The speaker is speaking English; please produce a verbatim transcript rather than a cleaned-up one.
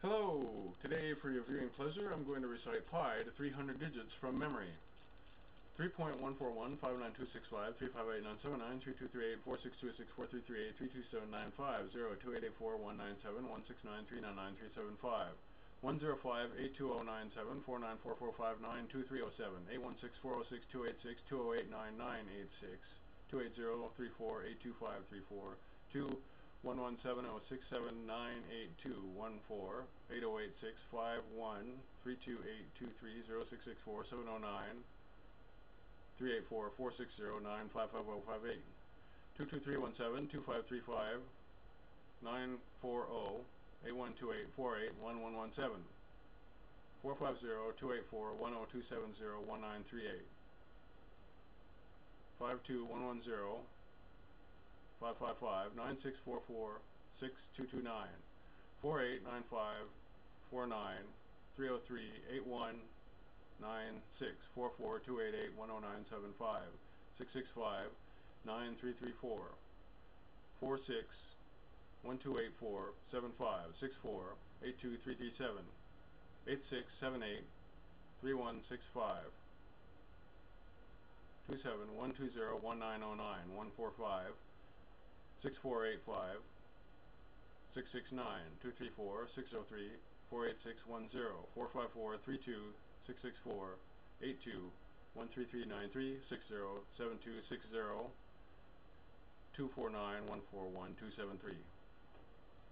Hello! Today, for your viewing pleasure, I'm going to recite pi to three hundred digits from memory. two three one seven two five three five nine four zero eight one one seven four five zero two eight four one zero two seven zero five five oh five eight two two three one seven two five three five nine four oh eight one one one seven four five zero two eight four one oh two seven zero one nine three eight five five two one one zero five five five nine six four four two eight eight one nine seven five six five nine three three four four six one two eight four seven five six four eight five six six nine two three four six oh three four eight six one zero four five four three two six six four eight two one three nine three six zero seven two six zero two four nine one four one two seven three.